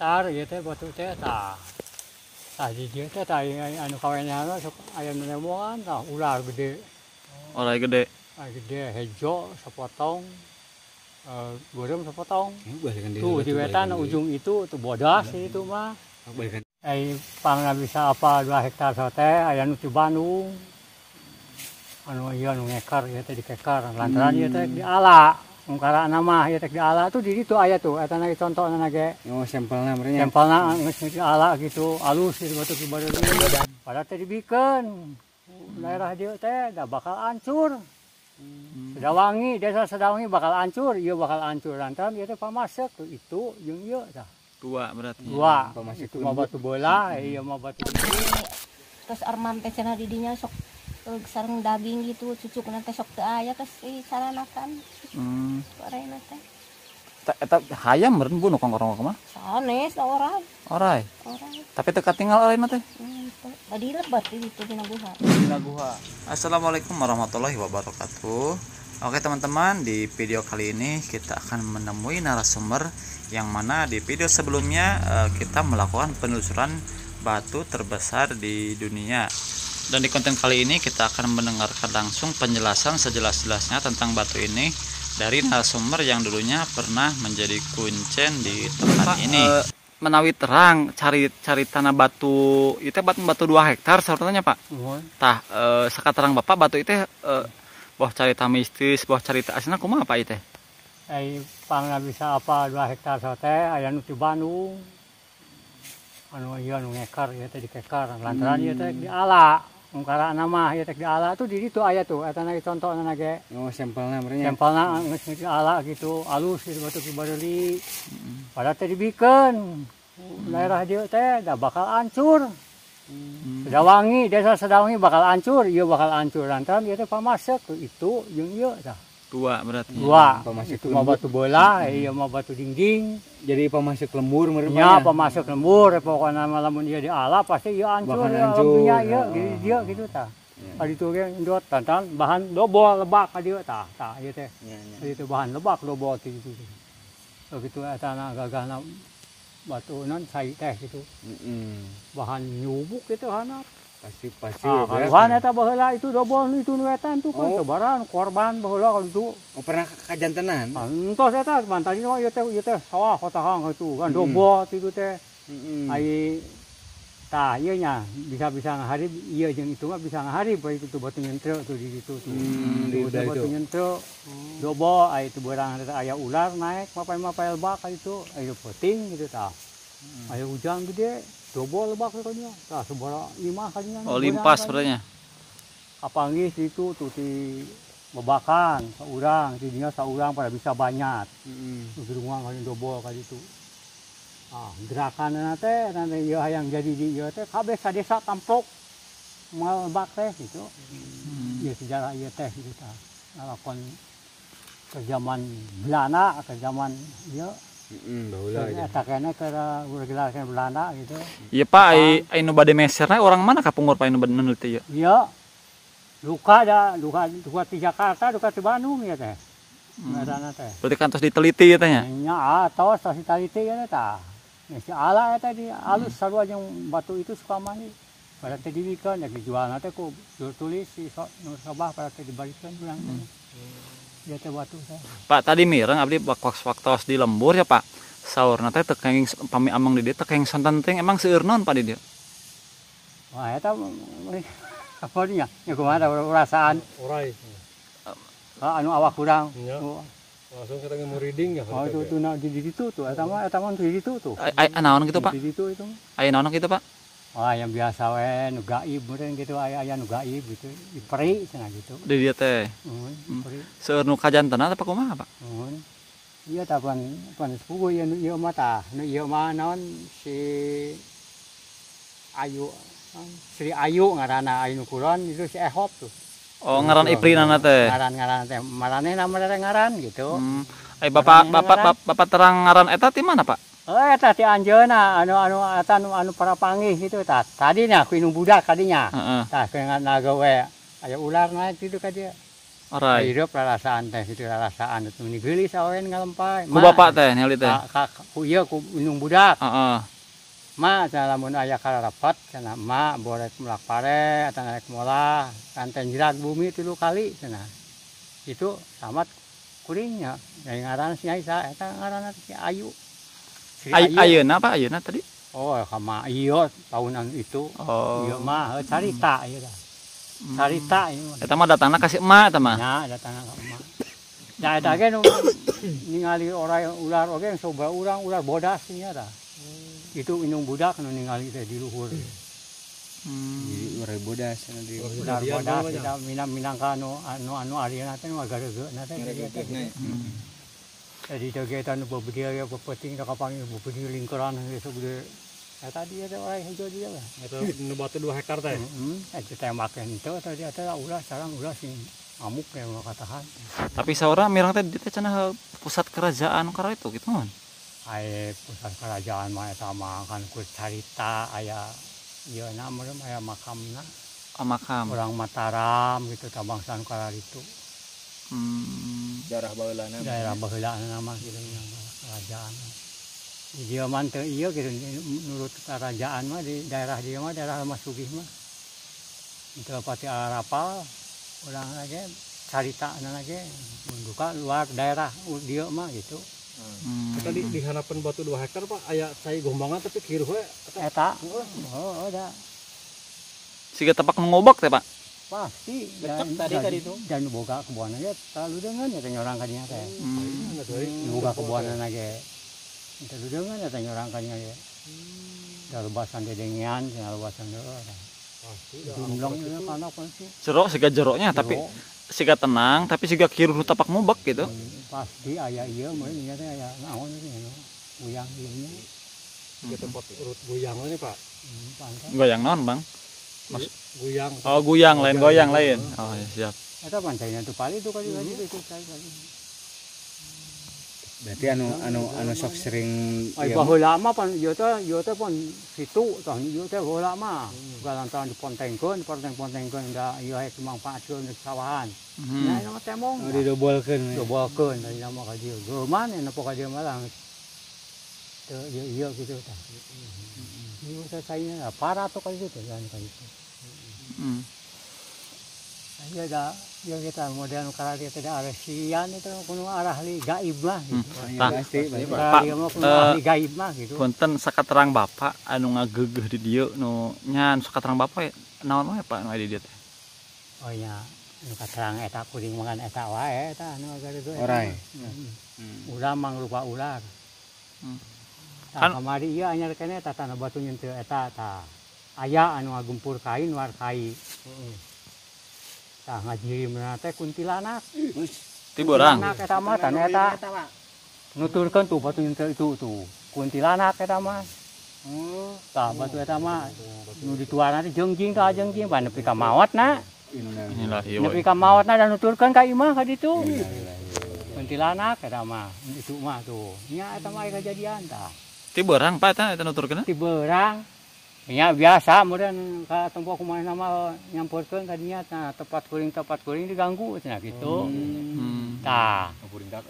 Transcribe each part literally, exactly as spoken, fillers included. tar gitu batu teh tah tah jijik teh tah anu kawennya sok aya nenemuan tah ular gede. Ular gede. Ular gede hejo sepotong eh goreng sepotong. Tuh di wetan ujung itu tuh bodas itu mah. Eh pangna bisa apa dua hektar teh aya nu di Bandung. Anu ieu nu ngekar ieu teh dikekar lantaran ieu teh diala. Mengkara nama ya tek di ala tuh di situ ayah tuh eta na contoh na ge. Oh sampelna meureun. Sampelna geus di ala gitu alus gitu batu kibareun. Padahal teh dibikeun daerah dieu teh da bakal hancur. Sadawngi, desa Sadawngi bakal hancur, ieu bakal hancur lantaran ieu teh pamasek tuh itu jeung ieu tah. Dua berarti. Dua. Pamasek itu mah batu bola, ieu mah batu. Terus Arman teh cenah di dinya sok sareng daging gitu cucuk nanti sok teu aya kasih salanakan hmm. Orangnya teh tetap hayam meren bunuh kongkong-kongkong mah sanes orang orang tapi teu katinggal orang teh tadi lebat itu dina guha dina guha. Assalamualaikum warahmatullahi wabarakatuh. Oke teman-teman, di video kali ini kita akan menemui narasumber yang mana di video sebelumnya kita melakukan penelusuran batu terbesar di dunia. Dan di konten kali ini kita akan mendengarkan langsung penjelasan sejelas-jelasnya tentang batu ini dari narasumber yang dulunya pernah menjadi kuncen di tempat ini. E, menawi terang cari cari tanah batu itu batu batu dua hektar seharusnya Pak. Uhum. Tah e, sakaterang Bapak batu itu e, boh carita mistis, boh carita asina kumaha Pak itu? Eh pangna bisa apa dua hektar teh aya nu di Bandung. Anu ieu nu ngekar ieu teh dikekar lantaran ieu teh diala. Mengkara nama ya tek di ala tuh di situ ayah tuh eta na contoh na ge. Oh sampelna meureun. Sampelna geus di ala gitu alus gitu batu kibareuli. Padahal teh dibikeun daerah dieu teh da bakal hancur. Sadawngi, desa Sadawngi bakal hancur, ieu bakal hancur lantaran ieu teh pamasek tuh itu jeung ieu tah. Dua berarti. Dua. Pamasek itu mah batu bola, ieu mah batu dinding. Jadi pamasek lembur meureun. Ya, pamasek lembur pokona mah lamun ieu di ala pasti ieu hancur. Bakal hancur. Dia gitu tah. Ari itu ge endot tantan bahan dobol lebak ka dieu tah. Tah ieu teh. Ari itu bahan lebak dobol ti gitu. Oh kitu eta na gagahna batu non cai teh gitu. Bahan nyubuk itu hanap. Pasti pasti. Bahan eta baheula itu dobol itu nu wetan tuh kan sebaran korban baheula kan itu. Oh pernah kajantenan. Entos eta mantali mah ieu teh ieu teh sawah kotahang itu kan dobol itu teh. Heeh. Ai tah ieu nya bisa-bisa ngaharib ieu jeung itu mah bisa ngaharib bae itu batu nyentreu tuh di situ tuh. Hmm, di udah itu. Batu nyentreu. Dobo ai itu barang aya ular naik mapai-mapai lebak itu aya puting gitu tah. Aya hujan gede, dobo lebak katanya. Tah sabaraha imah kadinya. Oh, limpas sebenarnya. Apangis itu tuh di mebakan saurang, dinya saurang pada bisa banyak. Heeh. Mm Gerungang -mm. Kali dobo kali itu. Ah, gerakan nanti, nanti yo yang jadi di yo teh, kabeh sadesa tamplok, melebak teh gitu. Iya sejarah iya teh gitu. Nalakon ke zaman Belanda, ke zaman yo. Iya, takane ke gerakan Belanda gitu. Iya Pak, ai nu bade meserna orang mana ka punggur Pak nu bade nunut teh yo? Iya. Luka da, luka luka di Jakarta, luka di Bandung ya teh. Ngarana teh. Berarti kan tos diteliti ya teh nya? Nya tos tos diteliti ya teh. Si ala eta di alus sarua jeung batu itu suka mandi. Pada teh dibikeun nya dijual na teh ku tulis si nu sabah pada teh dibarikeun urang. Ya teh batu teh. Pak tadi mireng abdi waktos-waktos di lembur ya Pak. Saurna teh teu kenging pami amang di dieu teh kenging santan teh emang seueur naon Pak di dieu? Wah eta apa nya? Nya kumaha rasaan? Urai. Anu awak kurang. Langsung kita ngemu reading ya. Oh itu nah di situ tuh, sama sama di situ tuh. Aya naon gitu Pak? Di situ itu. Aya naon gitu Pak? Wah yang biasa we nu gaib meureun gitu aya aya nu gaib gitu, iperi cenah gitu. Di dieu teh. Heeh, iperi. Seueur nu kajantenan apa kumaha Pak? Heeh. Ieu tah pan pan sepugu ieu ieu mah tah, nu ieu mah naon si Ayu, Sri Ayu ngaranna aya nu kulon itu si Ehop tuh. Oh ngaran iprinana teh. Ngaran-ngaran teh. Marane namana ngaran gitu. Hmm. Eh bapak bapak bapak terang ngaran eta ti mana Pak? Oh eta ti anjeunna anu anu eta anu anu para panggih gitu tah. Tadinya ku nu budak kadinya. Heeh. Tah naga we aya ular naik gitu ka dieu. Orai. Hidup lalasaan teh itu lalasaan itu menigeli sawen ngalempai. Ku bapak teh nyali teh. Ka ku ieu ku indung budak. Heeh. Ma teh lamun aya kararapat cenah ma borek mulak pare atau naik mola kanten jerak bumi tilu kali cenah. Itu samat kuringnya yang ngaran si Aisa eta ngaranna si Ayu. Ay, ayeuna apa ayeuna tadi? Oh, kama ieu tahunan itu. Oh. Ieu mah carita ieu teh. Carita ini. Eta mah datangna ka si emak eta mah. Nya datangna ka emak. Ya eta ge nu ningali orang ular oge coba urang ular bodas nya tah. Itu indung budak nu ningali teh di luhur. Hmm, ular bodas anu di ular bodas eta minangka anu anu arina teh mah garegeuna teh. Jadi kegiatan beberapa ya peting ka panggih beberapa lingkaran ieu gede. Ya tadi ada orang hijau dia lah. Itu batu dua hektar teh. Heeh. Itu tembakan itu tadi ada ulah sarang ulah sing amuk ya katahan. Tapi saura mirang teh teh cenah pusat kerajaan karena itu gitu mon. Aye pusat kerajaan mah eta mah kan ku carita aya ieuna meureum aya makamna. Ka makam. Urang Mataram gitu tabangsaan kana ditu. Hmm, daerah baheulana. Daerah baheulana mah kieu kerajaan. Dia manteu ieu gitu nurut kerajaan mah di daerah dia mah daerah Mas Sugih mah. Teu pati arapal urang lagi caritaanna lagi buka luar daerah dia mah gitu. Hmm. Eta di diharapan batu dua hektar Pak aya cai gombangan tapi kieu we eta. Oh, ada. Siga tapak ngobak teh Pak. Pasti dan tadi tadi itu dan boga kebuanna ge talu deungeun eta nyorang ka dinya teh. Hmm. Boga kebuanna ge. Itu dengan ada orang kanya ya. Dari basan dedengian, dari basan doa. Jumlong itu mana sih? Jerok, siga jeroknya, tapi siga tenang, tapi siga kiru tapak mubak gitu. Pasti ayah iya, mungkin nyata ayah naon ini, goyang ini. Siga tempat urut goyang ini Pak. Goyang non bang? Mas goyang. Oh goyang lain, goyang lain. Oh siap. Itu pancainya itu paling itu kali lagi itu saya lagi. Berarti anu anu anu sok sering ay baheula mah pan ieu teh ieu teh pon situ tah ieu teh baheula mah galantaran dipontengkeun ponteng-pontengkeun da ieu haye mangpaatkeun di sawahan nya anu temong didobolkeun dobolkeun da nya mah ka dieu geuman anu poka dieu mah lang teu ieu ieu kitu tah ieu teh saenya para to ka dieu teh anu ka dieu heeh aya da ya kita modern karate tidak aresian itu kuno arah li gaib lah gitu. Pasti Pak kuno ahli gaib mah gitu. Punten sakaterang bapak anu ngageugeuh di dieu nu nyan sakaterang bapak naon wae Pak anu di dieu teh. Oh iya, anu katerang eta kuring mangan eta wae eta anu gareugeuh. Orai. Ulah mangrupa ular. Kan kamari ieu anyar keneh eta tanah batu nyentuh eta tah. Aya anu ngagumpur kain war kai. Tah ngajirim teh kuntilanak. Tiborang. Kuntilanak eta mah tah eta. Nuturkeun tu batu itu tuh kuntilanak eta mah. Oh, tah batu eta mah nu dituarna teh jengjing ka jengjing pan nepi ka maotna. Inilah ieu. Nepi ka maotna da nuturkeun ka imah ka ditu. Kuntilanak eta mah itu mah tuh. Nya eta mah kejadian tah. Tiborang Pak tah eta nuturkeun? Tiborang. Ya biasa mudah ka tempo kumaha nama nyampurkeun ka dinya tah tepat kuring tepat kuring diganggu cenah kitu. Hmm. Tah.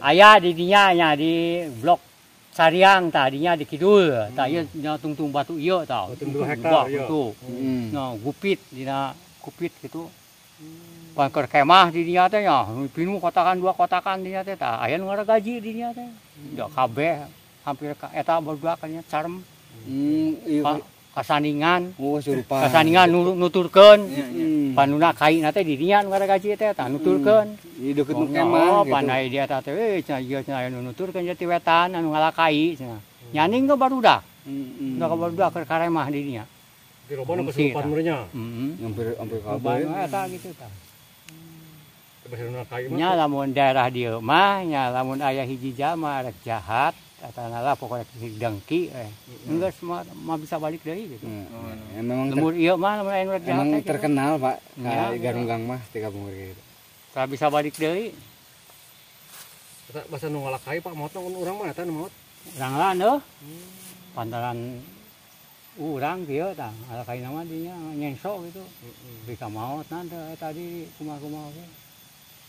Aya di dinya nya di blok Sariang tah dinya di kidul tah ieu nya tungtung batu ieu tah. Tungtung hektar ieu. Heeh. Nah, gupit dina kupit kitu. Pangker kemah di dinya teh nya pinu kotakan dua kotakan dinya teh tah aya nu ngaregaji dinya teh. Da kabeh hampir eta berdua kanya carem. Hmm. Kasandingan, oh, kasandingan nuturkan, yeah, yeah. Panuna kain nanti dirinya nggak gaji teh, tak nuturkan. Iya deket nukemah, panai dia tak tahu, cina dia cina nuturkan jadi wetan, anu ngalah kai, cina. Nyaning ke baru dah, dah ke baru dah kerkaremah dirinya. Diroban apa sih panurnya? Hampir hampir kabar. Eta gitu tak. Nya lamun daerah dia mah, nya lamun ayah hiji jama rek jahat. Katakanlah pokoknya dengki, eh. Enggak semua mau bisa balik dari gitu. Ya, memang ter iya, mah, memang terkenal Pak, ya, garunggang mah tiga bungur gitu. Kalau bisa balik dari, bahasa nunggolak kai Pak, mau tanggung orang mana tan mau? Orang lain, pantaran orang dia, tang, ada kai nama dia nyensok gitu, bika mau, nanti tadi kumah kumah gitu.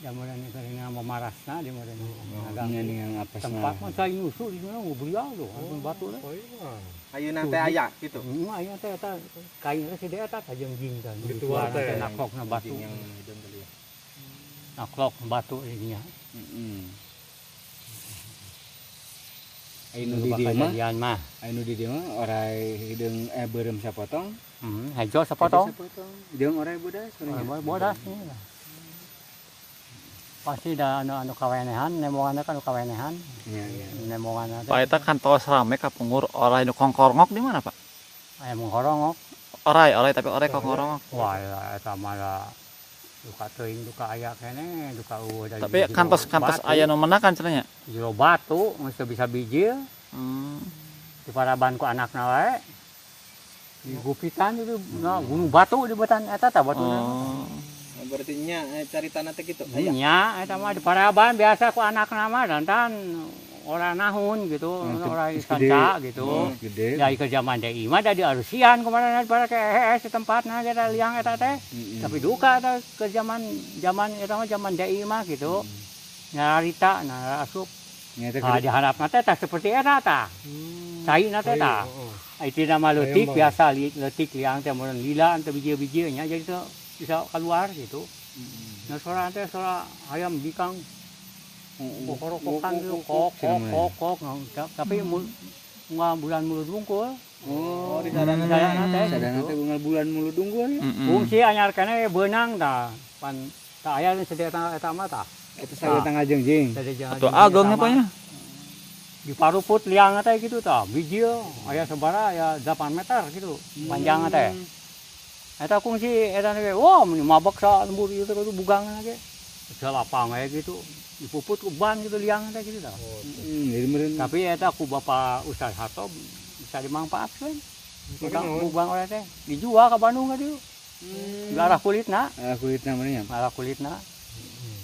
jamuran itu dengan memarasna di mana dengan apa tempat mah cai nusul di mana beliau tuh pun batu lah ayeuna teh aya kitu heeh ayeuna teh eta kain si dia eta kajengking kan gitu teh naklokna batu yang hidung teh naklok batu ini nya heeh Ainu di dieu mah, mah. Ainu di dieu mah orai hideung eh beureum sapotong. Heeh, hajo sapotong. Jeung orai bodas, orai bodas. Pasti da anu anu kawenehan, nemonganna kan anu kawenehan. Iya, iya. Nemonganna. Pak eta kantos rame ka pengur orai nu kongkorongok di mana, Pak? Aya mongkorongok. Orai, orai tapi orai kongkorongok. Wah, eta mah duka teuing duka aya kene duka eueuh da tapi kantos-kantos aya nu menakan cenah nya jero batu geus bisa bijil hmm di paraban ku anakna wae digupitan itu nah gunung batu di beutan eta tah batuna oh berarti nya caritana teh kitu aya nya eta mah di paraban biasa ku anakna mah dantan ora nahun gitu ora istanca gitu dari ke zaman dai mah da di arusian kemarin para ke tempatna eta liang eta teh tapi duka eta ke zaman zaman eta mah zaman dai mah gitu nyarita nah asup nya teh diharapna teh tah seperti eta tah saina teh tah itu nama leutik biasa leutik liang teh mun lila teh biji-biji nya jadi teh bisa keluar gitu nah sora teh sora ayam bikang kokorokokan kok kok kok kok tapi bunga bulan mulut dungkul oh di sadana teh sadana teh bunga bulan mulut dungkul fungsi anyar kana beunang tah pan tah aya sedaya eta mah tah eta sadaya tangajengjing atuh ageng apa nya diparuput liang teh kitu tah bijil aya sabaraha aya delapan meter kitu panjang teh eta fungsi eta teh wah mabek sa lembur ieu teh bugangan ge lapang aya kitu dipuput uban gitu liang teh gitu tah. Oh, mm, tapi eta ku Bapak Ustaz Hato bisa dimanfaatkeun. Kita ubang oleh teh dijual ke Bandung ka dieu. Hmm. Larah kulitna. Larah kulitna meureun nya. Larah kulitna. Hmm.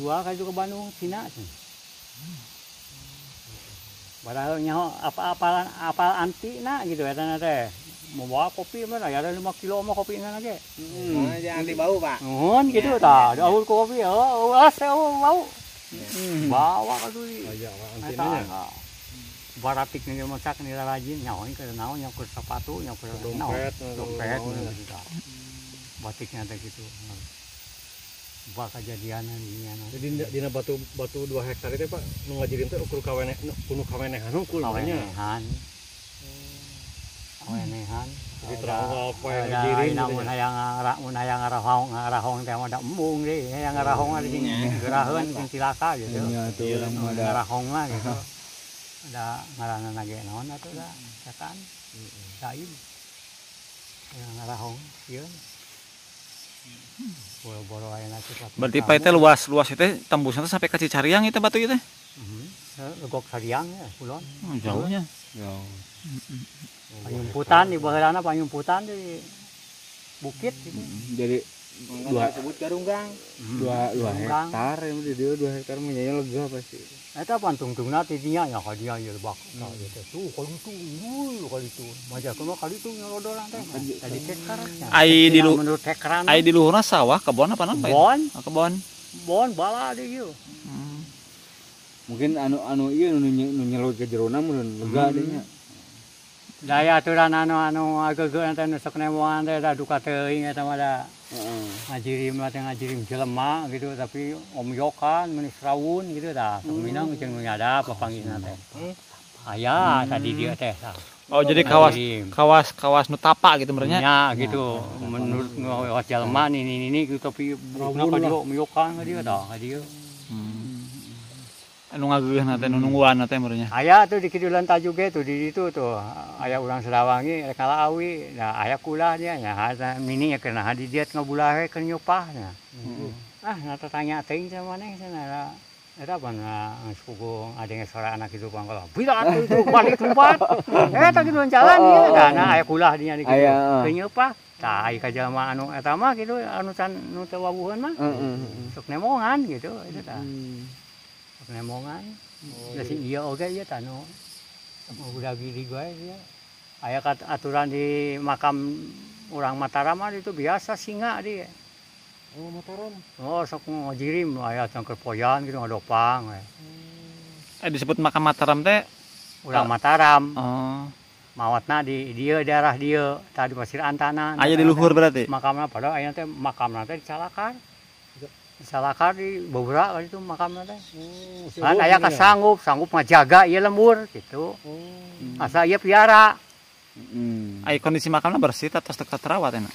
Jual ka ke Bandung Cina. Hmm. Padahal nyaho apa-apalan apal antina gitu eta teh. Membawa kopi mana ya ada lima kilo mah kopi nana ge. Heeh. Jangan anti bau, Pak. Nuhun kitu tah. Daul kopi heuh, eulas bau. Bawa ka tuli. Aya anti nana. Baratik nge masak ni rajin nyaon ke naon nyakur sepatu nyakur dompet, dompet gitu. Batiknya teh kitu. Bah kejadianan ini anak. Jadi dina batu batu dua hektar teh, Pak, nu ngajirieun teh ukur kaweneh, kuno kawenehan ukur kawenehan. Kawenehan jadi terawal poe diri namun hayang mun hayang ngarahong ngarahong teh mah da embung deui hayang ngarahong ada jeung geraheun jeung cilaka gitu ieu mah ngarahong mah gitu ada ngaranana ge naon atuh da setan sain hayang ngarahong ieu boro-boro ayeuna cepat berarti pae teh luas-luas teh tembusna teh sampai ka Cicariang eta batu ieu teh heeh legok Cariang ya kulon jauhnya jauh Panyumputan di baheulana panyumputan di bukit gitu. Jadi dua disebut garunggang. dua hektar ieu di dieu dua hektar mah nya lega pasti. Eta pantungtungna ti dinya nya ka dia ieu lebak. Nah eta tuh kalau tuh wuy kalau itu maja kuno kali tuh nyolodolan teh. Tadi hektar. Ai di menurut hektaran. Ai di luhurna sawah kebon apa naon? Kebon. Kebon. Kebon bala di ieu. Mungkin anu anu ieu nu nyelot ke jerona mun lega di nya. Daya aturan anu-anu ageugeun teh nu sok nemoan teh da duka teuing eta mah da heeh ngajirim mah teh ngajirim jelema gitu tapi omyokan menis rawun gitu tah minang jeung nu nyadap papanggihna teh aya tadi dieu teh oh jadi kawas kawas kawas nu tapa gitu merenya nya gitu menurut jelema ini ini gitu tapi bukna kadieu omyokan kadieu tah kadieu anu ngageuhna teh nu nungguanna teh meureun nya aya tuh di kidulan Taju ge tuh di ditu tuh aya urang Sadawangi rek Awi nah aya kulah nya nya mini kana hadidiat ngabulahe keun nyupah nya ah nata tanya teuing teh maneh cenah eta bana sugong adenge sora anak kitu pangkal bilat tuh balik tempat eta kidulan jalan ieu nah aya kulah dinya di kitu keun nyupah tah ai ka jalma anu eta mah kitu anu can nu teu wabuheun mah sok nemongan gitu eta tah nemongan jadi iya oge ieu tah nu udah giri gawe ieu aya aturan di makam orang Mataram itu biasa singa di Oh, motoron. Oh, sok ngajirim aya cangkir poyan gitu ngadopang. Hmm. Eh disebut makam Mataram teh ulah Mataram. Oh. Mawatna di dia daerah dia tadi Pasir Antana. Aya di luhur berarti. Makamna padahal aya teh makamna teh dicalakar. Dicalakar di Bobra kali itu makamna teh. Hmm. Kan aya kasanggup, sanggup ngajaga ieu lembur gitu. Hmm. Asa ieu piara. Hmm. Ay, kondisi makamna bersih atas dekat terawat enak.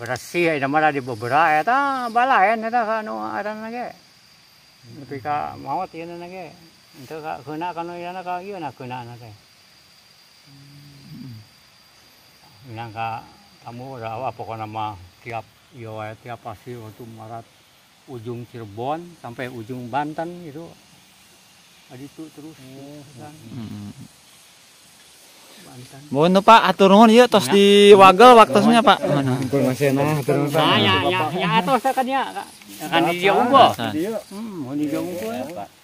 Bersih ya mana di Bobra eta balaen eta ka anu aranna ge. Nepi ka maot ieu na ge. Henteu ka keuna kana ieu ka ieu na keunaana teh. Minang ka tamu rawa pokona mah tiap ieu aya tiap pasir untuk marat ujung Cirebon sampai ujung Banten gitu. Adi tu terus. Heeh. Mohon no, Pak, atur nuhun ieu tos diwagel waktosnya Pak. Informasiana atur nuhun. Ya ya ya atos kan ya. Kan di dieu unggul. Heeh, mun di dieu unggul Pak.